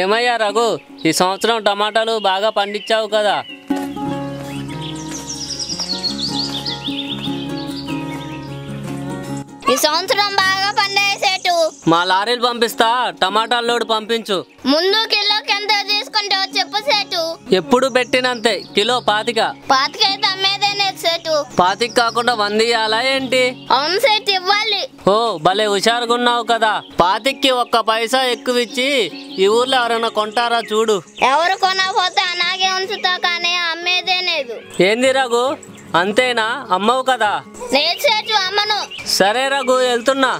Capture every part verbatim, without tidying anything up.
ఏమయ్యా రఘు, ఈ సంవత్సరం టమాటాలు బాగా పండించావు కదా? ఈ సంవత్సరం బాగా పండేసేటు. మా లారీలు పంపిస్తా, టమాటాల లోడు పంపించు. ముందు కిలోకి ఎంత తీసుకుంటావు చెప్పు సేటు. ఎప్పుడు పెట్టినంతే, కిలో పాతిక. పాతిక అయితే అమ్మేదేనే సేటు. పాతిక కాకుండా వంద ఇయ్యాలా ఏంటి? అవును సేటు, ఇవ్వాలి. ఓ భలే హుషారుగున్నావు కదా. పాతికి ఒక్క పైసా ఎక్కువ ఇచ్చి ఈ ఊర్లో ఎవరైనా కొంటారా చూడు. ఎవరు కొనకపోతే అలాగే ఉంచుతావు, కానీ అమ్మేదేలేదు. ఏంది రఘు, అంతేనా? అమ్మవు కదా? లేదు సేటు, అమ్మను. సరే రఘు, వెళ్తున్నా.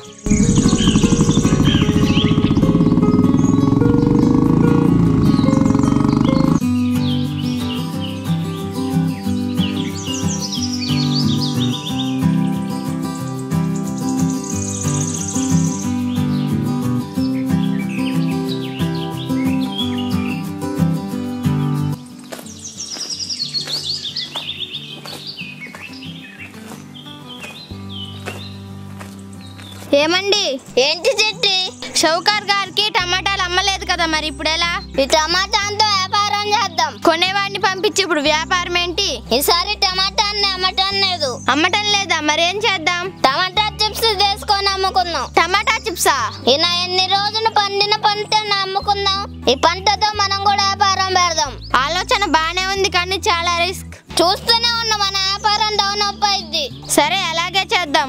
ఏమండి? ఏంటి చెట్టి, షౌకార్ గారికి టమాటాలు అమ్మలేదు కదా, మరి ఇప్పుడు ఎలా? ఈ టమాటాతో వ్యాపారం చేద్దాం. కొనేవాడిని పంపించి ఇప్పుడు వ్యాపారం ఏంటి? ఈసారి టమాటాన్ని అమ్మటం లేదు. అమ్మటం లేదా? మరేం చేద్దాం? టమాటా చిప్స్ చేసుకొని అమ్ముకుందాం. టమాటా చిప్సా? ఇలా ఎన్ని రోజులు పండిన పంటను అమ్ముకుందాం. ఈ పంటతో మనం కూడా వ్యాపారం పెడదాం. ఆలోచన బానే ఉంది, కానీ చాలా రిస్క్. చూస్తూనే ఉన్న మన వ్యాపారం డౌన్ అప్ అయింది. సరే, అలాగే చేద్దాం.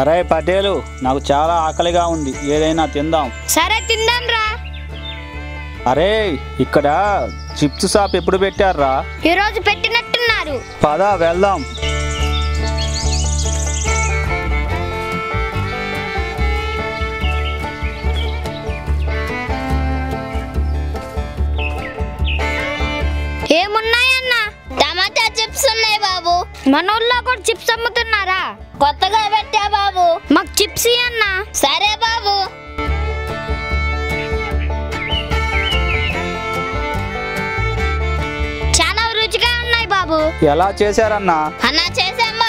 అరే పటేలు, నాకు చాలా ఆకలిగా ఉంది, ఏదైనా తిందాం. సరే తిందాం రా. అరే, ఇక్కడ చిప్స్ షాప్ ఎప్పుడు పెట్టారా? ఈ రోజు పెట్టినట్టున్నారు. పదా వెళ్దాం. ఏమున్నాయన్నా? టమాటా చిప్స్ ఉన్నాయి బాబు. మన ఊళ్ళో కూడా చిప్స్ అమ్ముతున్నారా? కొత్తగా పెట్టా బాబు. మాకు చిప్స్ అన్నా. సరే బాబు. చాలా రుచిగా ఉన్నాయి బాబు. ఎలా చేశారన్నా? అన్నా చేశాం బాబు.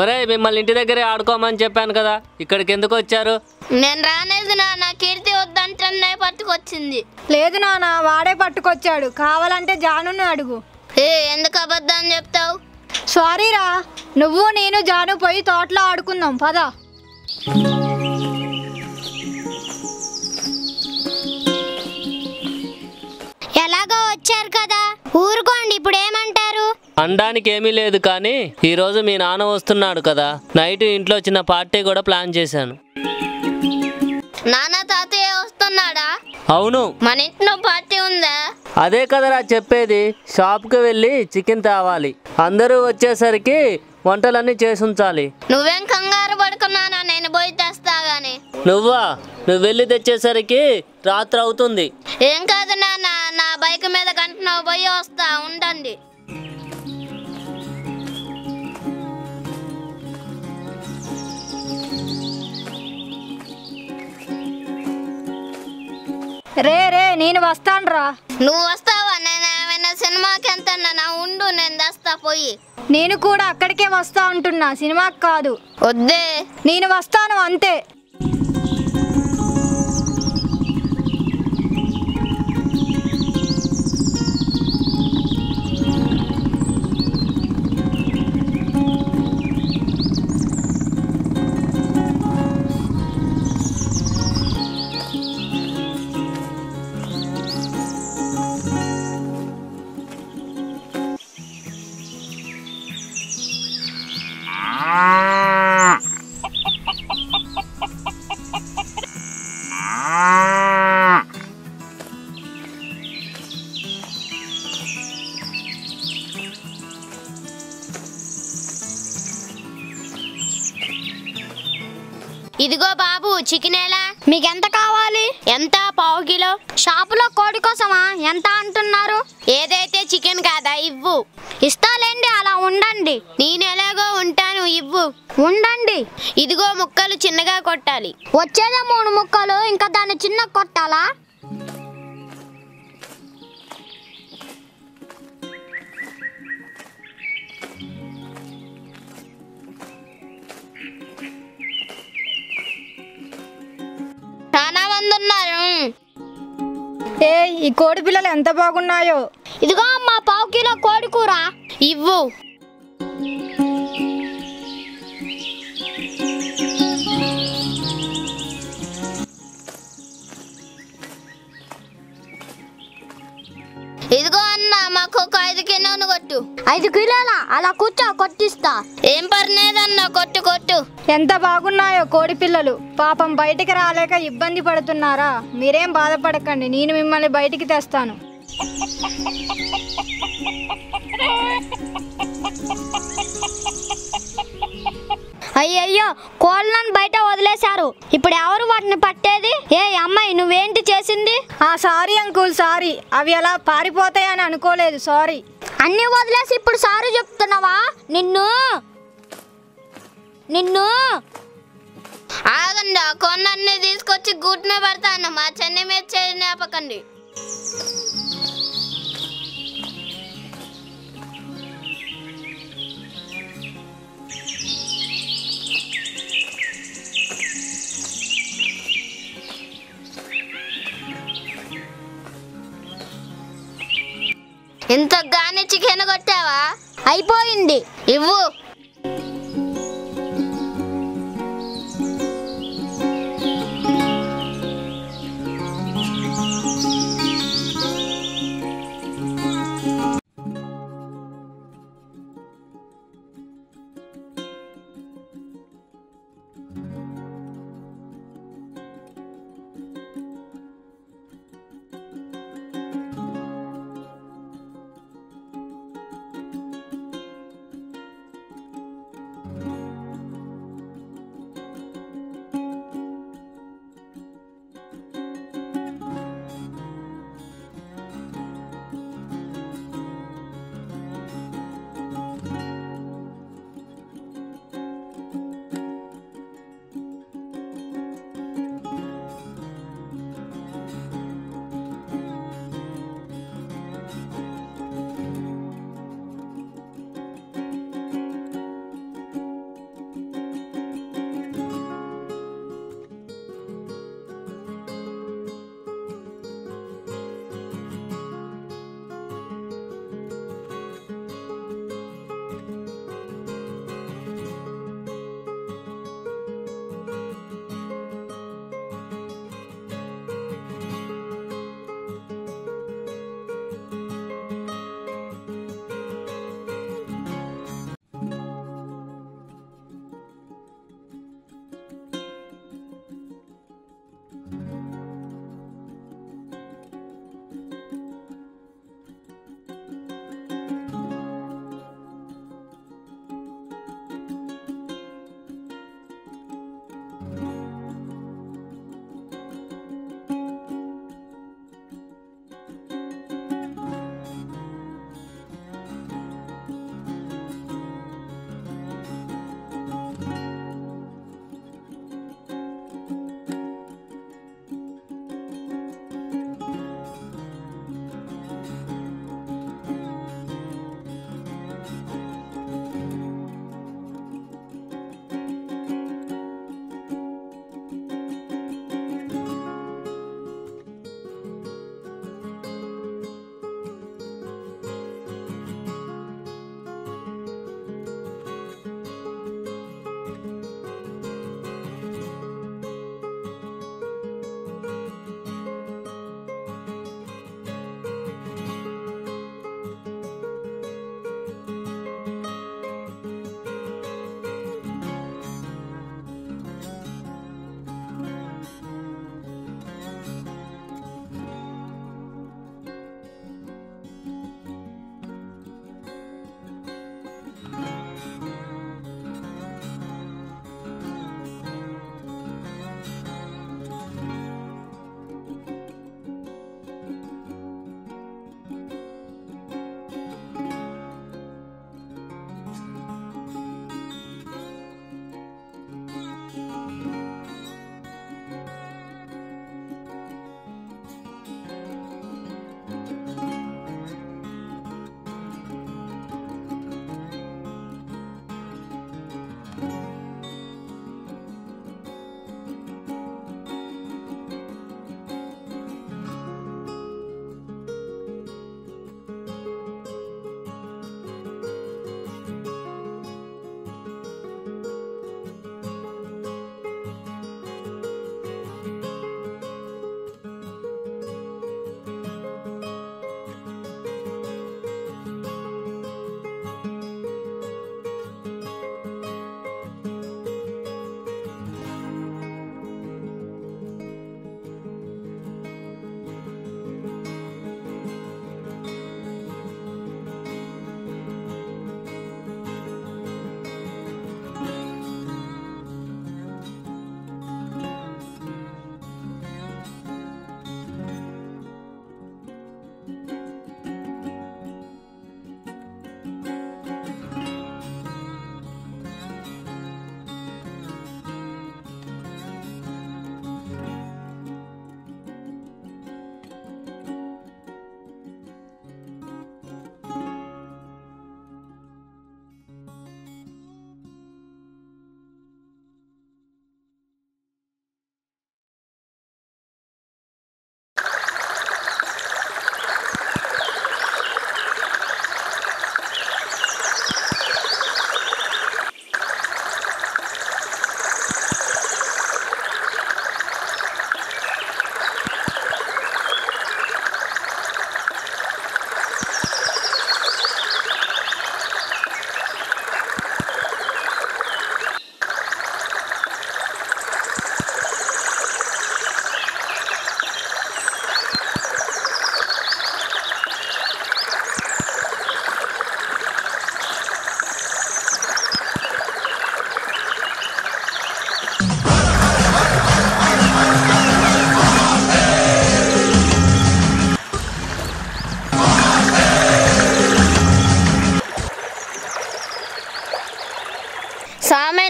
ఒరే మిమ్మల్ని ఇంటి దగ్గరే ఆడుకోమని చెప్పాను కదా, ఇక్కడికి ఎందుకు వచ్చారు? నేను రానేది నాన్న, కీర్తి వద్దంటే పట్టుకొచ్చింది. లేదు నాన్న, వాడే పట్టుకొచ్చాడు, కావాలంటే జాను అడుగు. ఏ ఎందుకు అబద్ధాన్ని చెప్తావు? సారీ రా, నువ్వు నేను జాను పోయి తోటలో ఆడుకుందాం పద. ఎలాగో వచ్చారు కదా, ఊరుకోండి, ఇప్పుడు ఏమంటారు? అనడానికి ఏమీ లేదు, కానీ ఈ రోజు మీ నాన్న వస్తున్నాడు కదా, నైట్ ఇంట్లో చిన్న పార్టీ కూడా ప్లాన్ చేశాను. నాన్న తాతయ్య వస్తున్నాడా? అవును. మన ఇంట్లో పార్టీ ఉందా? అదే కదరా చెప్పేది, షాప్ కి వెళ్ళి చికెన్ తేవాలి, అందరూ వచ్చేసరికి వంటలన్నీ చేసి ఉంచాలి. నువ్వేం కంగారు పడుకున్నానా, నేను పోయి తెస్తా గాని. నువ్వా? నువ్వు వెళ్ళి తెచ్చేసరికి రాత్రి అవుతుంది. ఏం కాదు నాన్న, నా బైక్ మీద గంట నువ్వు పోయి వస్తా ఉండండి. రే రే నేను వస్తాను రా. నువ్వు వస్తావా? నేను సినిమాకి ఎంత ఉండు, నేను తెస్తా పోయి. నేను కూడా అక్కడికే వస్తా అంటున్నా, సినిమాకి కాదు. వద్దే, నేను వస్తాను అంతే. ఇదిగో బాబు చికెన్. ఎలా మీకెంత కావాలి? ఎంత? పావు కిలో. షాపులో కోడి కోసమా ఎంత అంటున్నారు? ఏదైతే చికెన్ కాదా, ఇవ్వు. ఇస్తాలేండి, అలా ఉండండి. నేనెలాగో ఉంటాను, ఇవ్వు. ఉండండి. ఇదిగో ముక్కలు చిన్నగా కొట్టాలి. వచ్చేదే మూడు ముక్కలు, ఇంకా దాన్ని చిన్న కొట్టాలా? ఏ ఈ కోడి పిల్లలు ఎంత బాగున్నాయో. ఇదిగో అమ్మా పావు కిలో కోడి కూర, ఇవ్వు. ఇదిగో అన్న, మాకు ఒక ఐదు కిలోను కొట్టు. ఐదు కిలోలా? అలా కూర్చో, కొట్టిస్తా. ఏం పర్లేదన్న, కొట్టు కొట్టు. ఎంత బాగున్నాయో కోడి పిల్లలు, పాపం బయటికి రాలేక ఇబ్బంది పడుతున్నారా? మీరేం బాధపడకండి, నేను మిమ్మల్ని బయటికి తెస్తాను. అయ్యయ్యో, కోళ్ళను బయట వదిలేశారు, ఇప్పుడు ఎవరు వాటిని పట్టేది? ఏ అమ్మాయి, నువ్వేంటి చేసింది? ఆ సారీ అంకుల్, సారీ, అవి అలా పారిపోతాయని అనుకోలేదు, సారీ. అన్ని వదిలేసి ఇప్పుడు సారీ చెప్తున్నావా? నిన్ను నిన్ను ఆగండి, కొన్నీ తీసుకొచ్చి గుడ్నే పడతాను, మా చెన్న మీద చేపకండి. ఇంత గాని చికెన్ కొట్టావా? అయిపోయింది, ఇవ్వు.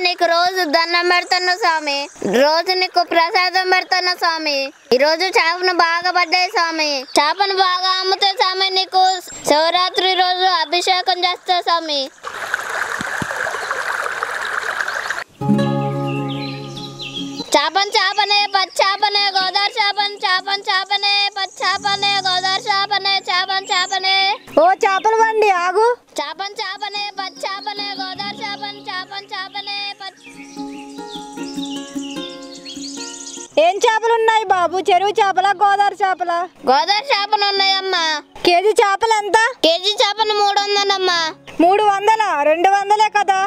నీకు రోజు దండం పెడతాను స్వామి, రోజు నీకు ప్రసాదం పెడతాను స్వామి. ఈ రోజు చేపను బాగా పడ్డాయి స్వామి, చేపను బాగా అమ్ముతా స్వామి. నీకు శివరాత్రి రోజు అభిషేకం చేస్తా స్వామి. చేపను చేపనే పచ్చి చేపనే గోదావరి చేపను, చేపను చేపనే పచ్చి చేపనే గోదావరి చేపనే, చేపను చేపనే. ఓ చేపలు వండి ఆగు. చేపను చేపనే పచ్చి చేపనే గోదావరి చేపను, చేపను చేపనే పచ్చి. ఏం చేపలు ఉన్నాయి బాబు? చెరువు చేపల గోదావరి చేపల? గోదావరి చేపలు ఉన్నాయమ్మా. కేజీ చేపలు ఎంత? కేజీ చేపలు మూడు వందలమ్మా. మూడు వందలా? రెండు వందలే కదా,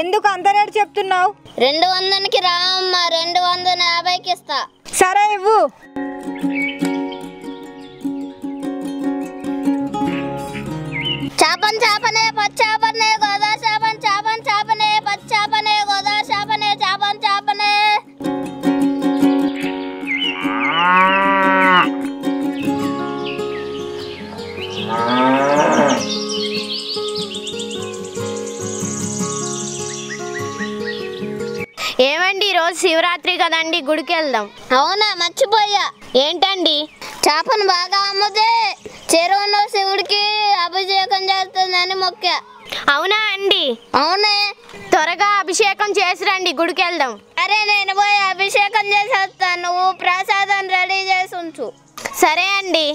ఎందుకు అంత రేటు చెప్తున్నావు? రెండు వందలకి రామ్మా, రెండు వందల యాభైకి ఇస్తా. సరే ఇవ్వు. చేపను చేపనే పచ్చి చేపనే గోదావరి చేపను, చేపను చేపనే పచ్చి చేపనే గోదావరి చేపనే, చేపను చేపనే. ఏమండి రోజు శివరాత్రి కదండి, గుడికి వెళ్దాం. అవునా, మర్చిపోయా. ఏంటండి? చేపను బాగా అమ్ముతే చెరువులో శివుడికి అభిషేకం చేస్తుందని మొక్కా. అవునా అండి? అవునే, త్వరగా అభిషేకం చేసి రండి, గుడికి వెళ్దాం. అరే నేను పోయి అభిషేకం చేసి వస్తాను, నువ్వు ప్రసాదం రెడీ చేసి ఉంచు. సరే అండి.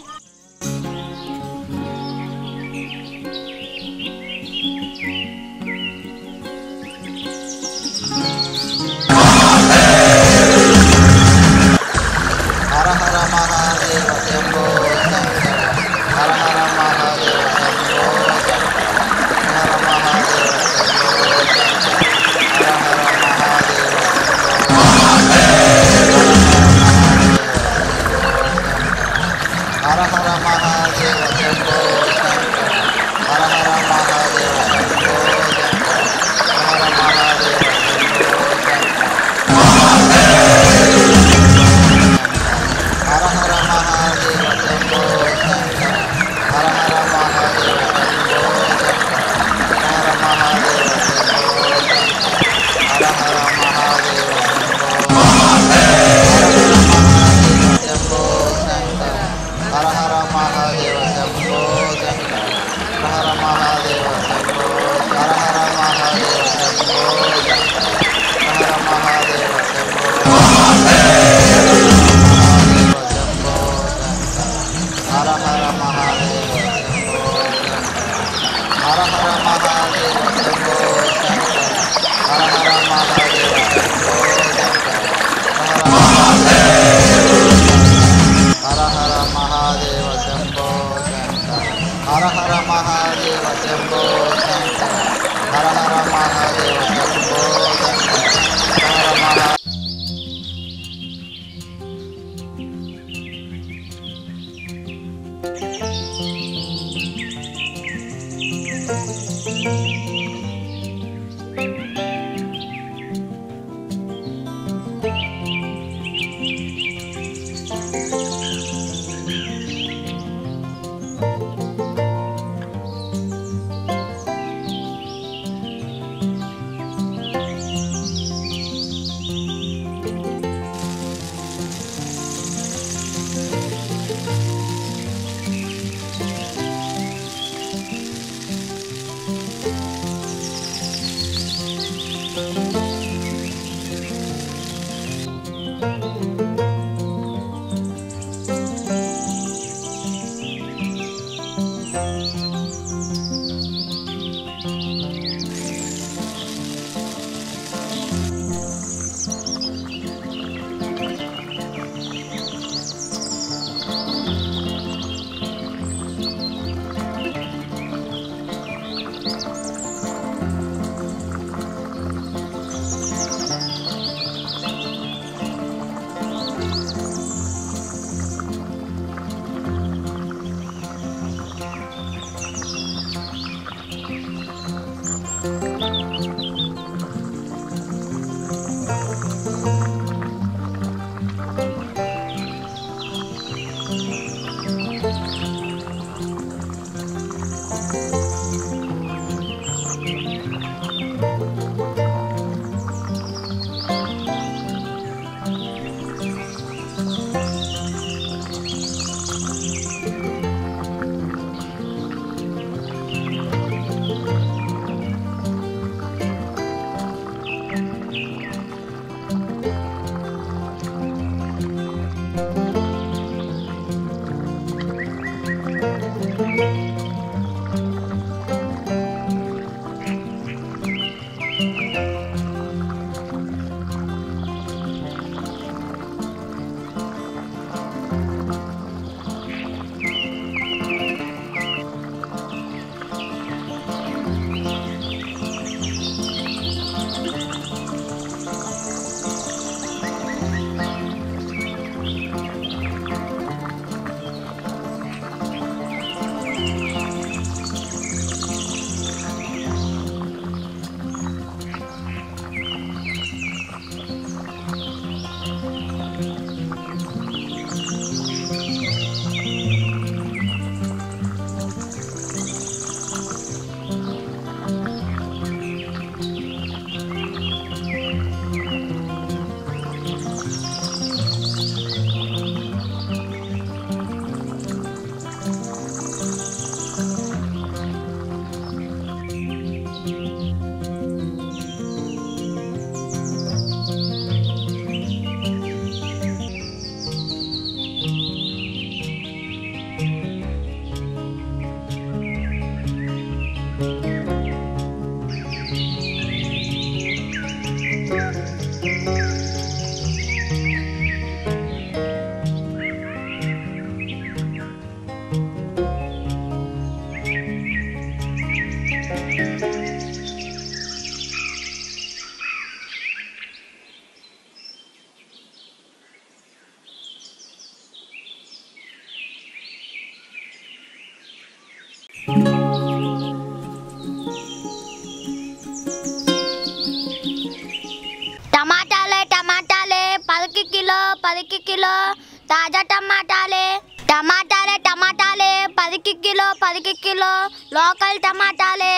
के किलो, लोकल टमाटा ले,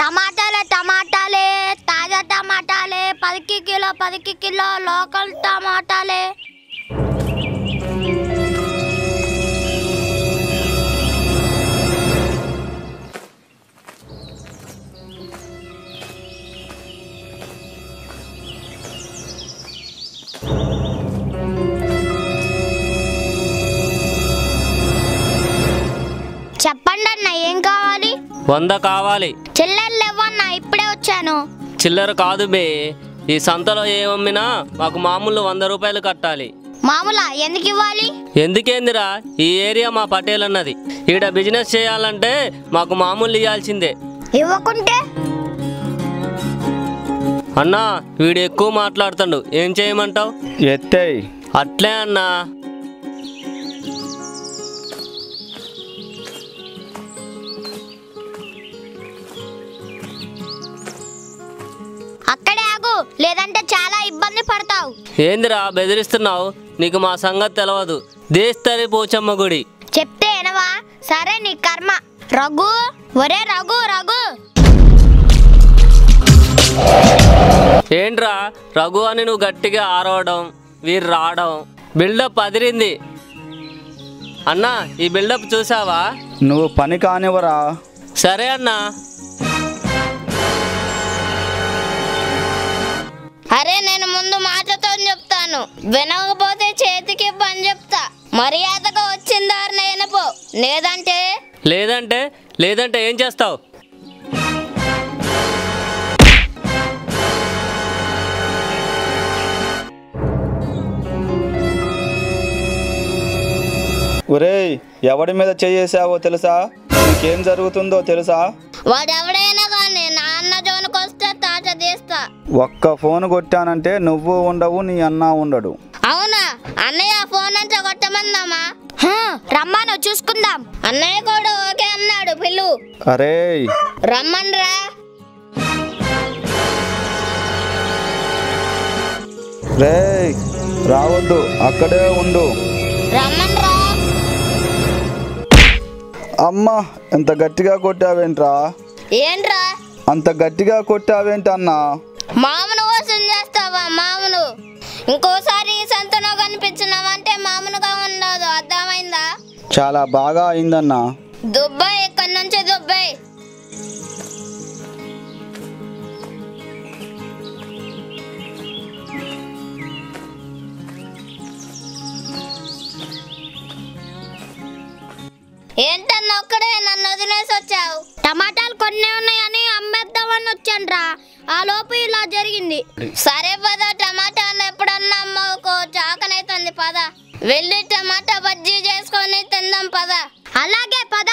टमाटा ले टमाटा ले, ताजा टमाटा ले, पर की किलो पर की किलो, लोकल टमाटा ले। వంద కావాలి. చిల్లర లేవన్నా, ఇప్పుడే వచ్చాను. చిల్లర కాదు బే, ఈ సంతలో ఏమమ్మినా మాకు మామూలు వంద రూపాయలు కట్టాలి. మామూలా? ఎందుకు ఇవ్వాలి? ఎందుకేందిరా, ఈ ఏరియా మా పటేల్ అన్నది. ఈడ బిజినెస్ చేయాలంటే మాకు మామూలు ఇవ్వాల్సిందే. ఇవ్వకుంటే? అన్నా వీడు ఎక్కువ మాట్లాడుతాడు, ఏం చేయమంటావు? ఎత్తేయ్. అట్లే అన్నా. లేదంటే చాలా ఇబ్బంది పడతావు. ఏందిరా బెదిరిస్తున్నావు? నీకు మా సంగతి తెలవదు. దేస్తరి పోచమ్మ గుడి చెప్తే ఎనవా? సరే నీ కర్మ. రఘు, ఒరే రఘు, రఘు. ఏంట్రా రఘు అని నువ్వు గట్టిగా ఆరవడం, వీరు రావడం, బిల్డప్ అదిరింది. అన్నా ఈ బిల్డప్ చూసావా? నువ్వు పని కానివరా. సరే అన్నా. అరే నేను ముందు మాటతో చెప్తాను, వినకపోతే చేతికి పని చెప్తా. మర్యాదగా వచ్చిందారు నేను పో, లేదంటే లేదంటే లేదంటే ఏం చేస్తావు? ఒరేయ్, ఎవడి మీద చేయేసావో తెలుసా? నీకేం జరుగుతుందో తెలుసా? వాడెవడైనా కానీ నా అన్న జోనుకు వస్తే తాట తీస్తా. ఒక్క ఫోన్ కొట్టానంటే నువ్వు ఉండవు, నీ అన్న ఉండడు. అవునా అన్నయ్య? ఫోన్ అంతా కొట్టమందామా? రమ్మను, చూసుకుందాం. అన్నయ్య కూడా ఓకే అన్నాడు. పిల్లు, అరే రమ్మన్రా. రే రావద్దు, అక్కడే ఉండు. రమ్మన్రా. అమ్మా ఎంత గట్టిగా కొట్టావేంట్రా? ఏంట్రా అంత గట్టిగా కొట్టావేంటన్నా? మామను మోసం చేస్తావా? మామను ఇంకోసారి సంతలో కనిపించినావంటే మామనుగా ఉండదు, అర్థమైందా? చాలా బాగా అయిందన్నా. దుబ్బై, ఇక్కడి నుంచి దుబ్బై. ఏంటన్నా ఒక్కడే నన్ను వదిలేసి వచ్చావు? టమాటాలు కొన్ని ఉన్నాయని అమ్మేద్దామని వచ్చానరా, ఆ లోపు ఇలా జరిగింది. సరే పద, టమాటాలు ఎప్పుడన్నా అమ్మకు చాకనైతుంది. పద వెళ్ళి టమాటా బజ్జీ చేసుకొని తిందాం. పద. అలాగే పద.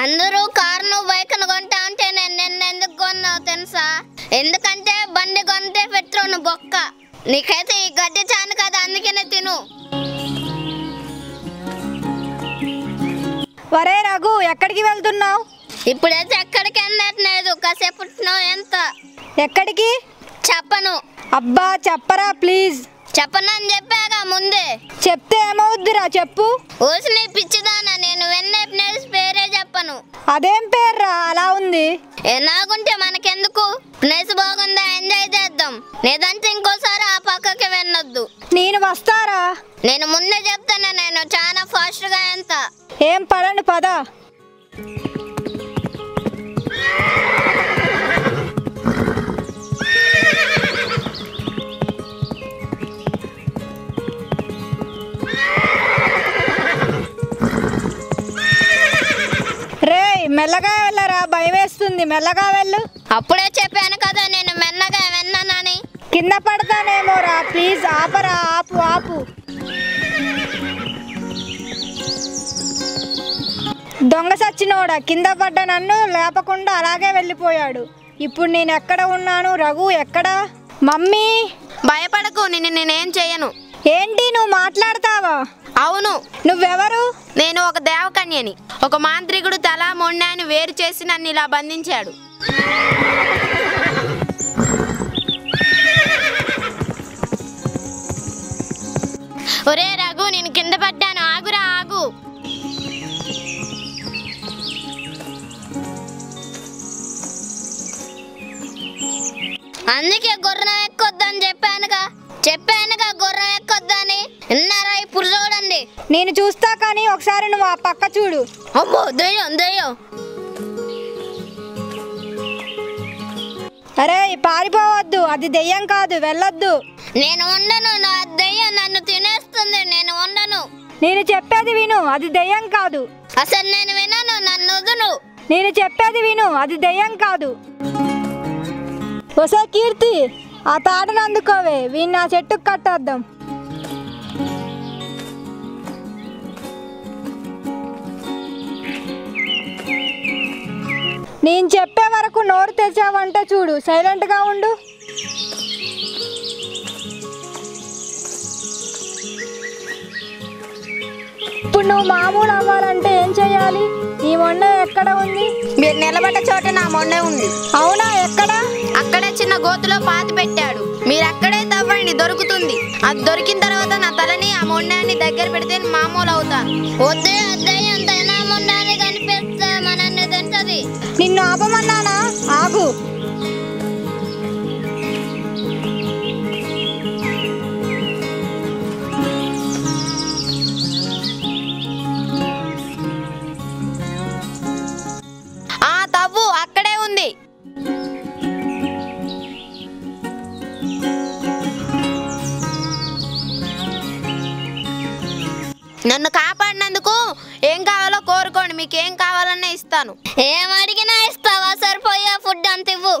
అందరూ కారును బైక్ను కొంటా ఉంటే నేను ఎందుకు కొన్నావు తెలుసా? ఎందుకంటే బండి కొంటే పెట్రోల్ బొక్క. నీకైతే ఈ గడ్డి చాను కదా, అందుకనే తిను. వరే రఘు, ఎక్కడికి వెళ్తున్నావు? ఇప్పుడైతే ఎక్కడికి వెళ్ళట్లేదు, కాసేపును. ఎంత ఎక్కడికి చెప్పను. అబ్బా చెప్పరా ప్లీజ్. చెప్పను అని చెప్పాగా ముందే. చెప్తే ఏమవుద్దిరా, చెప్పు. ఊసిని పిచ్చిదానా, నేను వెన్నైపు పేరే చెప్పను. అదేం పేర్రా అలా ఉంది? ఎలాగుంటే మనకెందుకు, ప్లేస్ బాగుందా, ఎంజాయ్ చేద్దాం. లేదంటే ఇంకోసారి ఆ పక్కకి వెళ్ళొద్దు. నేను వస్తారా? నేను ముందే చెప్తాను, నేను చాలా ఫాస్ట్ గా. ఎంత ఏం పడండి పద. మెల్లగా వెళ్ళరా, భయం వేస్తుంది. మెల్లగా వెళ్ళు. అప్పుడే చెప్పాను కదా నేను మెల్లగా వెళ్ళనని. కింద పడతానేమో రా ప్లీజ్. ఆపరా, ఆపు ఆపు. దొంగ సచ్చినోడా, కింద పడ్డ నన్ను లేపకుండా అలాగే వెళ్ళిపోయాడు. ఇప్పుడు నేను ఎక్కడ ఉన్నాను? రఘు ఎక్కడా? మమ్మీ భయపడకు, నిన్ను నేనేం చేయను. ఏంటి నువ్వు మాట్లాడతావా? అవును. నువ్వెవరు? నేను ఒక దేవకన్యని. ఒక మాంత్రికుడు తల మొండాన్ని వేరు చేసి నన్ను ఇలా బంధించాడు. ఒరే రఘు, నేను కింద పడ్డాను, ఆగురా ఆగు. అందుకే గుర్రం ఎక్కొద్దని చెప్పానుగా చెప్పానుగా గుర్రం ఎక్కొద్దని. విన్నారా? ఇప్పుడు చూడండి. నేను చూస్తా, కానీ ఒకసారి నువ్వు ఆ పక్క చూడు. అమ్మో దయ్యం దయ్యం. అరే పారిపోవద్దు, అది దయ్యం కాదు, వెళ్ళొద్దు. నేను ఉండను, నా దయ్యం నన్ను తినేస్తుంది, నేను ఉండను. నేను చెప్పేది విను, అది దయ్యం కాదు. అసలు నేను వినను, నన్ను వదులు. నేను చెప్పేది విను, అది దయ్యం కాదు. ఒసే కీర్తి, ఆ తాటను అందుకోవే, వీణ్ నా చెట్టుకు కట్టేద్దాం. నేను చెప్పే వరకు నోరు తెచ్చావంటే చూడు, సైలెంట్గా ఉండు. ఇప్పుడు నువ్వు మామూలు అవ్వాలంటే ఏం చేయాలి? నీ మొన్న ఎక్కడ ఉంది? మీరు నిలబడ్డ చోట నా మొన్న ఉంది. అవునా, ఎక్కడ? అక్కడే చిన్న గోతులో పాతి పెట్టాడు. మీరు అక్కడే తవ్వండి, దొరుకుతుంది. అది దొరికిన తర్వాత నా తలని ఆ మొండాన్ని దగ్గర పెడితే మామూలు అవుతాను. వద్దే అద్దయ్య అంత నా మొండాన్ని కనిపిస్తే మనల్ని తింటది. నిన్ను ఆపమన్నానా? ఆగు. అక్కడే ఉంది. నన్ను కాపాడినందుకు ఏం కావాలో కోరుకోండి, మీకేం కావాలన్నా ఇస్తాను. ఏం అడిగినా ఇస్తావా? సరిపోయే ఫుడ్ అంత ఇవ్వు.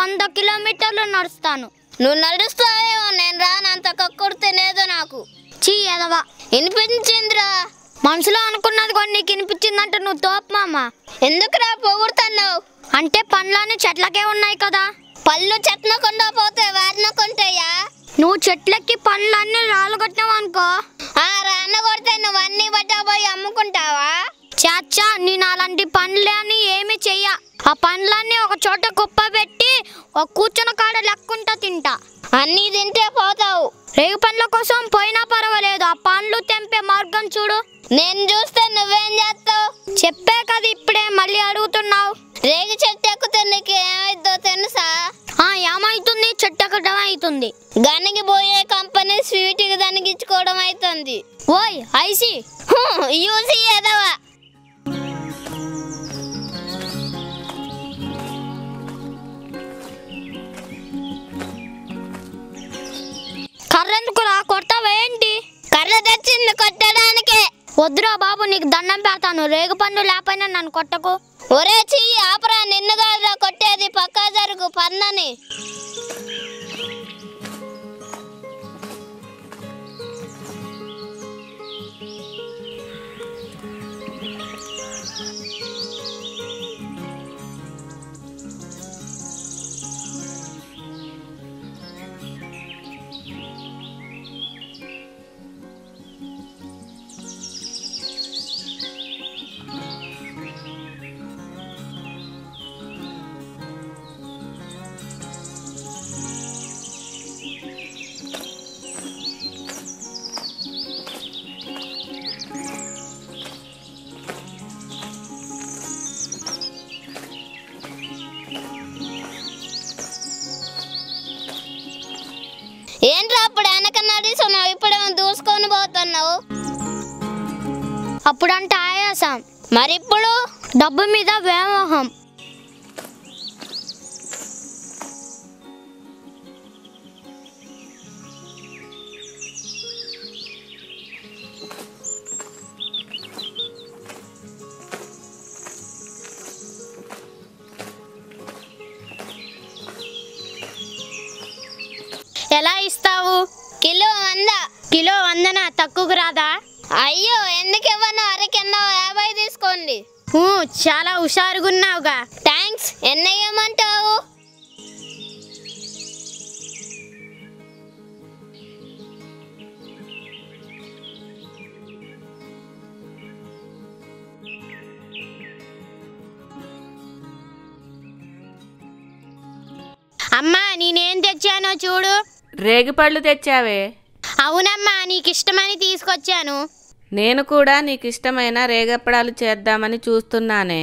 వంద కిలోమీటర్లు నడుస్తాను. నువ్వు నడుస్తావేమో, నేను రానంత కక్కుర్తేనేదో నాకు. చీ ఎదవా, వినిపించిందిరా. మనసులో అనుకున్నది కూడా నీకు వినిపించిందంటే నువ్వు తోపమామా. ఎందుకురా పొగుడుతున్నావు? అంటే పండ్లన్నీ చెట్లకే ఉన్నాయి కదా. పళ్ళు చెట్లకుండా పోతే వాడినకుంటాయా? నువ్వు చెట్లకి పండ్లన్నీ రాలగొట్టినావు అనుకో, ఆ రాన్న కొడితే నువ్వు అన్ని బట్టా పోయి అమ్ముకుంటావా? చాచా, నేను అలాంటి పనులన్నీ ఏమి చెయ్య. ఆ పనులన్నీ ఒక చోట కుప్ప పెట్టి ఒక కూర్చున్న కాడ లెక్కుంటా తింటా. అన్నీ తింటే పోతావు. రేగు పనుల కోసం పోయినా పర్వాలేదు, ఆ పనులు తెంపే మార్గం చూడు. నేను చూస్తే నువ్వేం చేస్తావు? చెప్పే కదా, ఇప్పుడే మళ్ళీ అడుగుతున్నావు. రేగు చెట్టు ఎక్కుతే నీకు ఏమైద్దో తెలుసా? ఏమవుతుంది? చెట్టు ఎక్కడం అవుతుంది. గనికి పోయే కంపెనీ స్వీట్ దానికి ఇచ్చుకోవడం అవుతుంది. ఓయ్ ఐసి యూసి ఏదవా. కర్రెందుకు రా, కొడతావా ఏంటి? కర్ర తెచ్చింది కొట్టడానికే. వద్దురా బాబు, నీకు దండం పెడతాను. రేగు పన్ను లేకపోయినా నన్ను కొట్టకు. ఒరే చెయ్యి ఆపరా, నిన్నుగా కొట్టేది. పక్కా జరుగు పన్నని. ఏంట్రా అప్పుడు వెనకన్నావు, ఇప్పుడే దూసుకొని పోతున్నావు. అప్పుడంటే ఆయాసం, మరిప్పుడు డబ్బు మీద వ్యామోహం. ఎలా ఇస్తావు? కిలో వంద. కిలో వందనా? తక్కువకు రాదా? అయ్యో ఎందుకు ఇవ్వను, అరకెన్నో యాభై తీసుకోండి. చాలా హుషారుగున్నావుగా, థ్యాంక్స్. ఎన్న ఇవ్వమంటావు? అమ్మా నేనేం తెచ్చానో చూడు. రేగిపళ్ళు తెచ్చావే? అవునమ్మా, నీకిష్టమని తీసుకొచ్చాను. నేను కూడా నీకిష్టమైన రేగప్పడాలు చేద్దామని చూస్తున్నానే.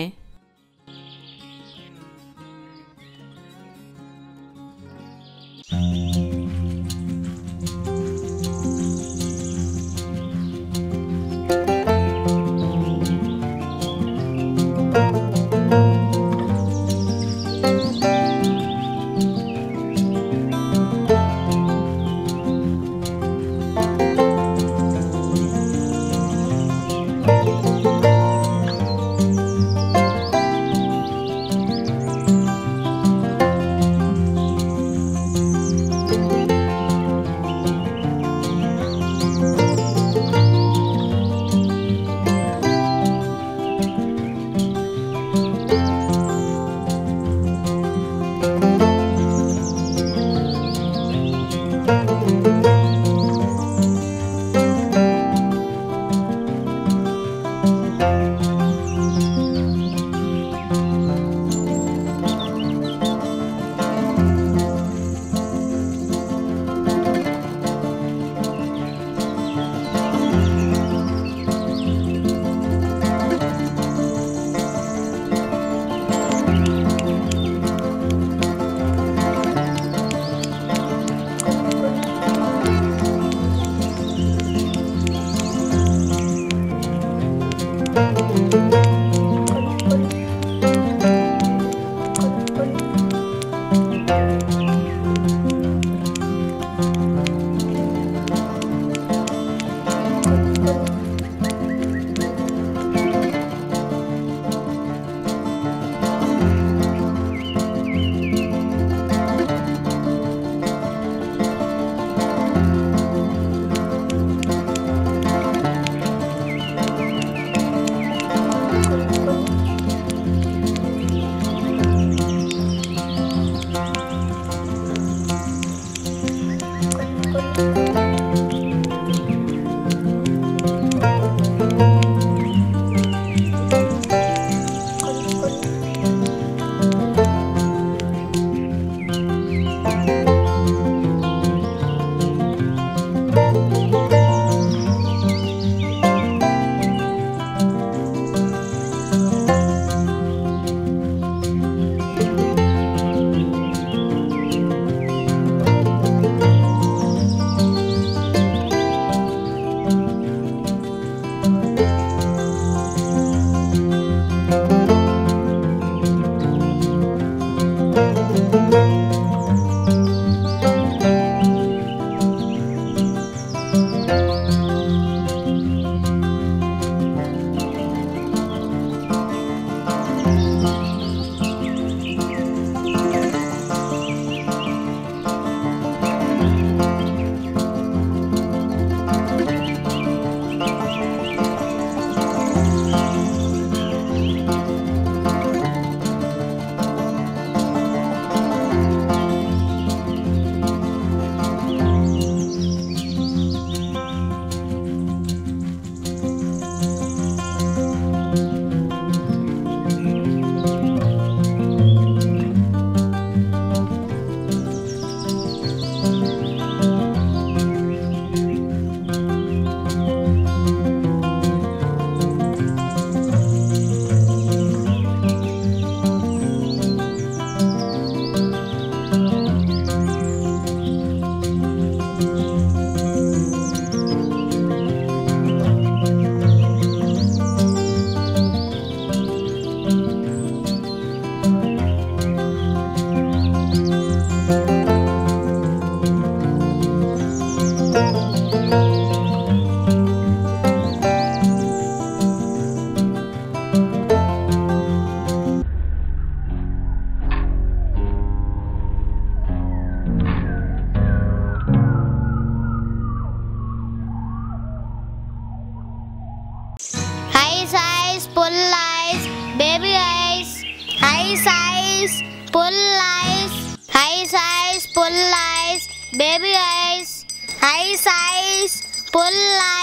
eyes, full eyes, eyes eyes, full eyes, baby eyes, eyes eyes, full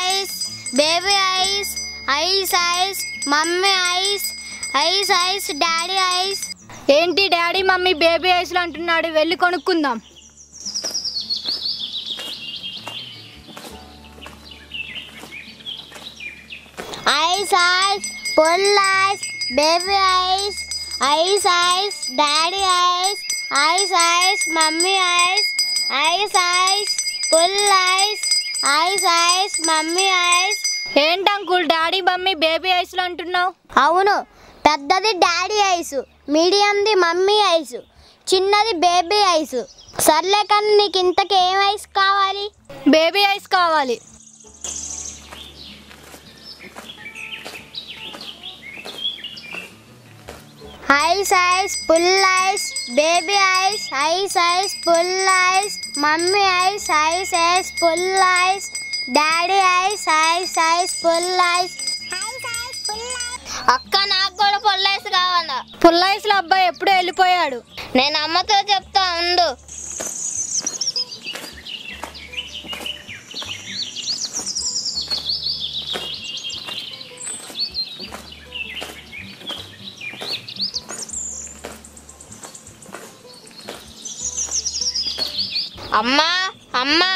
eyes, baby eyes, eyes eyes, mummy eyes, eyes eyes, daddy eyes. Enti daddy mummy baby eyes lo antunnadu velli konukkundam. Eyes eyes, full eyes, baby eyes, eyes eyes, daddy eyes, eyes eyes, mummy eyes, eyes eyes, full eyes, eyes eyes, mummy eyes. Enti uncle daddy mummy baby eyes lo antunnav? Avunu, peddadi daddy eyes, medium di mummy eyes, chinnadi baby eyes. Sarle kanni neeku intake em eyes kavali? Baby eyes kavali. Eyes eyes, full eyes, baby eyes, eyes eyes, full eyes, mummy eyes, eyes eyes, full eyes, daddy eyes, eyes eyes, full eyes, eyes eyes, full eyes. Akka naaku kuda full eyes kavana. Full eyes lo abbayi eppudu ellipoyadu. Nenu ammatho chepta undu. అమ్మా అమ్మా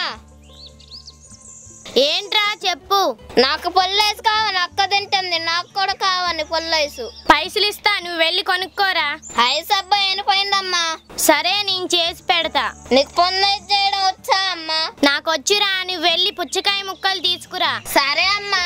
ఏంట్రా చెప్పు, నాకు పొల్లైస్ కావాలి, అక్క తింటుంది, నాకు కూడా కావాలి పొల్లైసు. పైసలు ఇస్తా, నువ్వు వెళ్ళి కొనుక్కోరా. ఐస్ అబ్బాయి ఏనిపోయిందమ్మా. సరే నేను చేసి పెడతా. నీకు పొల్లైస్ చేయడం వచ్చా అమ్మా? నాకు వచ్చిరా, నువ్వు వెళ్ళి పుచ్చకాయ ముక్కలు తీసుకురా. సరే అమ్మా.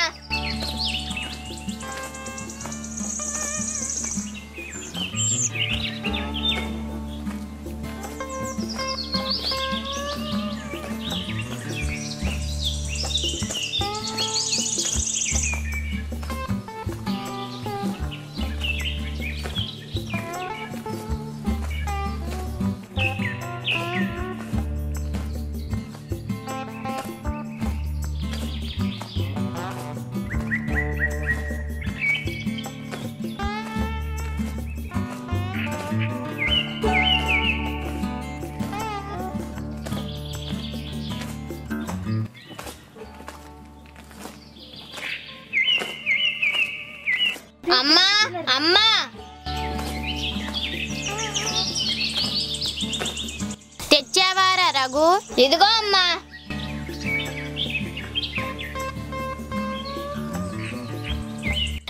అమ్మా అమ్మా తెచ్చావారా రఘు? ఇదిగో అమ్మా.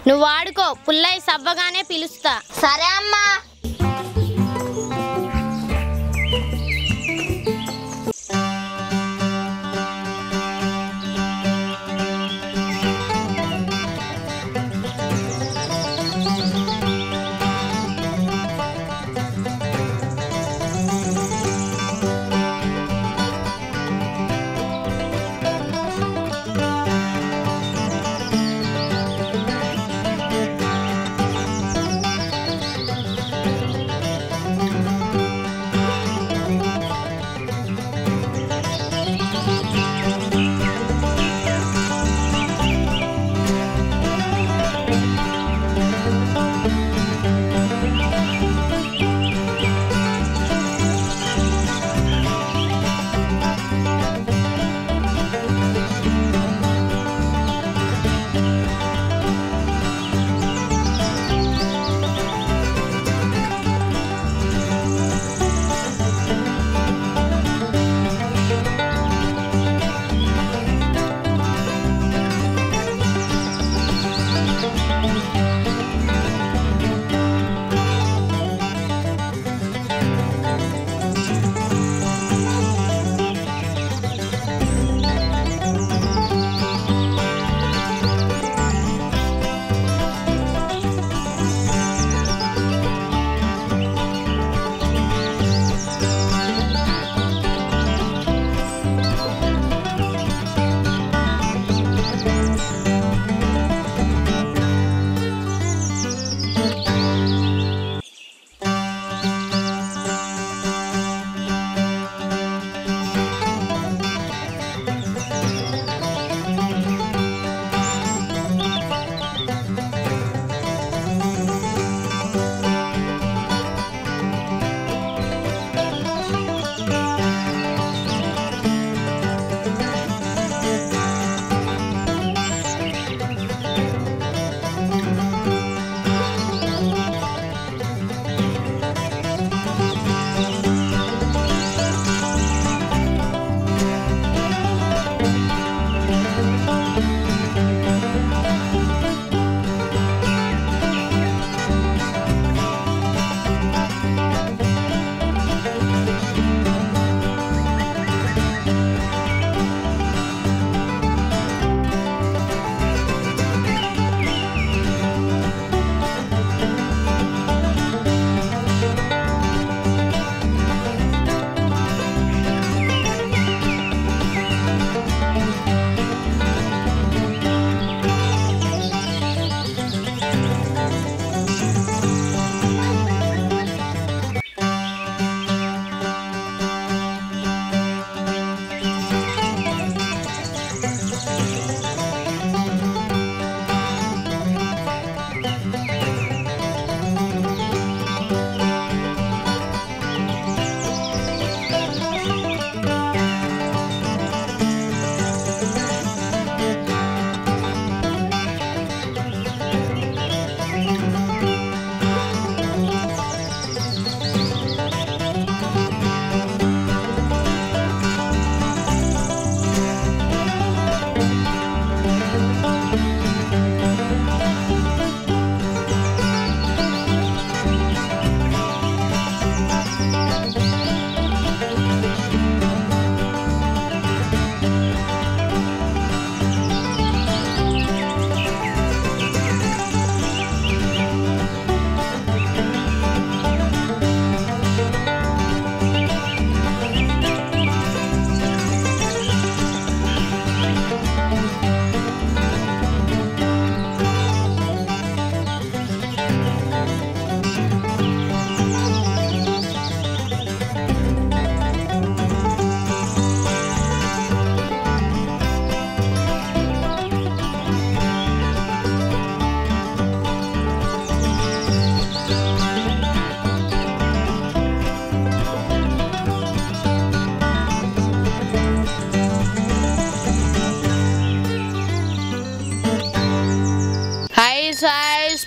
నువ్వు వాడుకో, పుల్లై సవ్వగానే పిలుస్తా. సరే అమ్మా.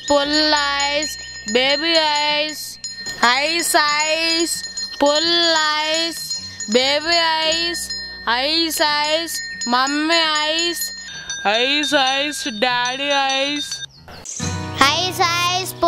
pull eyes, baby eyes, ice eyes, pull eyes, baby eyes, ice eyes, mommy eyes, ice eyes, daddy eyes, ice eyes.